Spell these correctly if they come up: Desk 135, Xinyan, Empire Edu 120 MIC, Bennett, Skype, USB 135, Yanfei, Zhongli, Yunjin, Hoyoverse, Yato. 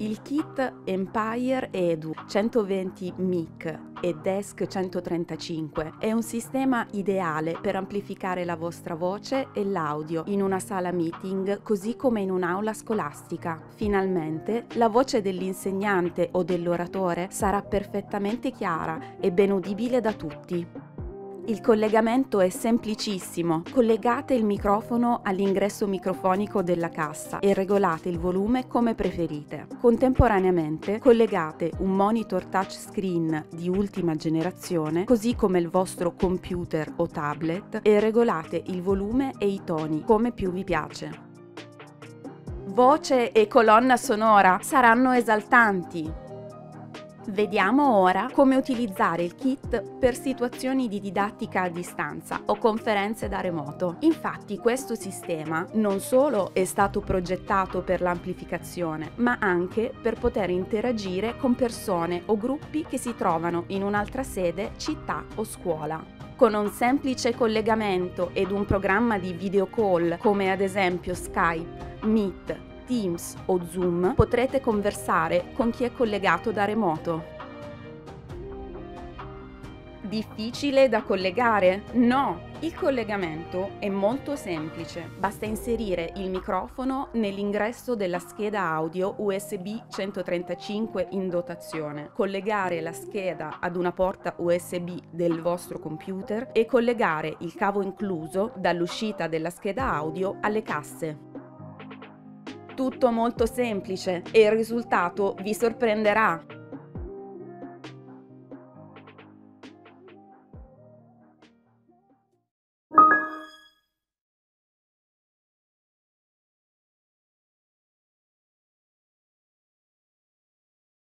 Il kit Empire Edu 120 MIC e Desk 135 è un sistema ideale per amplificare la vostra voce e l'audio in una sala meeting, così come in un'aula scolastica. Finalmente, la voce dell'insegnante o dell'oratore sarà perfettamente chiara e ben udibile da tutti. Il collegamento è semplicissimo. Collegate il microfono all'ingresso microfonico della cassa e regolate il volume come preferite. Contemporaneamente collegate un monitor touchscreen di ultima generazione, così come il vostro computer o tablet, e regolate il volume e i toni come più vi piace. Voce e colonna sonora saranno esaltanti. Vediamo ora come utilizzare il kit per situazioni di didattica a distanza o conferenze da remoto. Infatti questo sistema non solo è stato progettato per l'amplificazione, ma anche per poter interagire con persone o gruppi che si trovano in un'altra sede, città o scuola. Con un semplice collegamento ed un programma di video call, come ad esempio Skype, Meet, Teams o Zoom, potrete conversare con chi è collegato da remoto. Difficile da collegare? No! Il collegamento è molto semplice. Basta inserire il microfono nell'ingresso della scheda audio USB 135 in dotazione, collegare la scheda ad una porta USB del vostro computer e collegare il cavo incluso dall'uscita della scheda audio alle casse. Tutto molto semplice e il risultato vi sorprenderà.